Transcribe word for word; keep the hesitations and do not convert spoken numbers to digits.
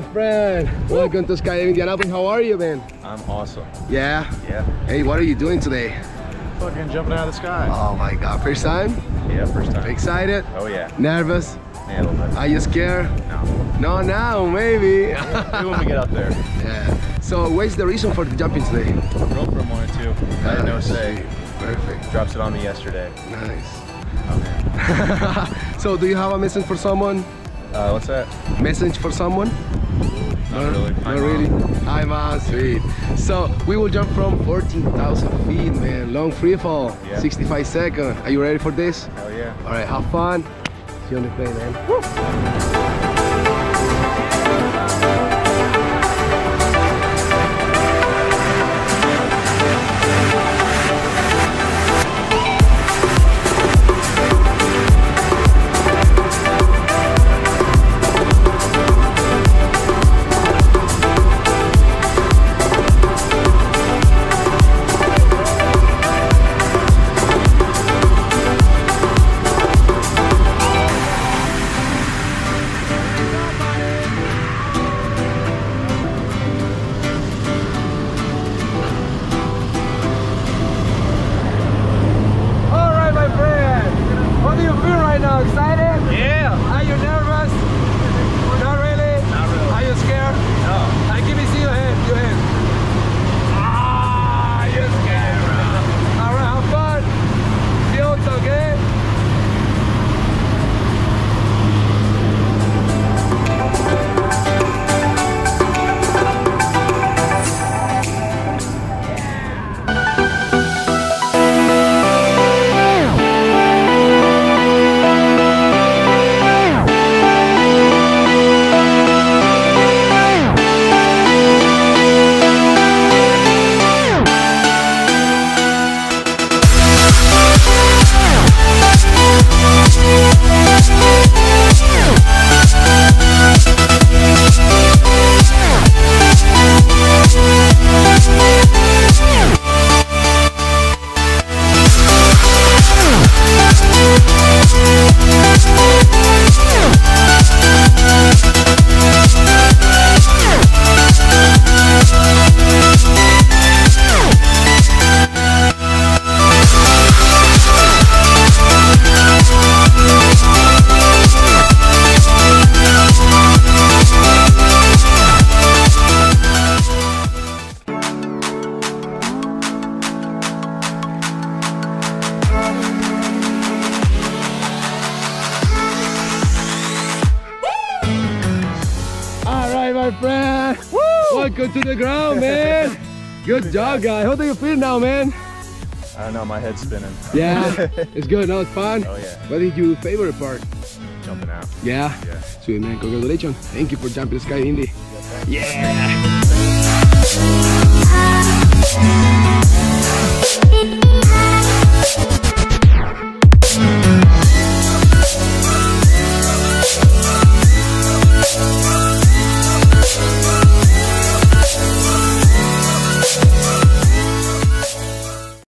my friend. Woo. Welcome to Skydive Indianapolis. How are you, man? I'm awesome. Yeah? Yeah. Hey, what are you doing today? Fucking jumping out of the sky. Oh my god. First time? Yeah, first time. Excited? Oh yeah. Nervous? Yeah, a little bit. Are you scared? No. No, now, maybe. Maybe when we get up there. Yeah. So, what's the reason for the jumping today? GoPro wanted to. I had no say. Perfect. Drops it on me yesterday. Nice. Okay. So, do you have a message for someone? Uh, what's that? Message for someone? Not really. Not really. I'm on, sweet. So we will jump from fourteen thousand feet, man. Long free fall, yeah. sixty-five seconds. Are you ready for this? Hell yeah. All right, have fun. See you on the plane, man. Woo. My friend, woo! Welcome to the ground, man. Good job, guy. How do you feel now, man? I don't know, my head's spinning. Yeah, it's good. No, it's fun. Oh yeah. What is your favorite part? Jumping out. Yeah. Yeah. Sweet, man. Congratulations. Thank you for jumping the Sky Indy. Yeah. Yeah.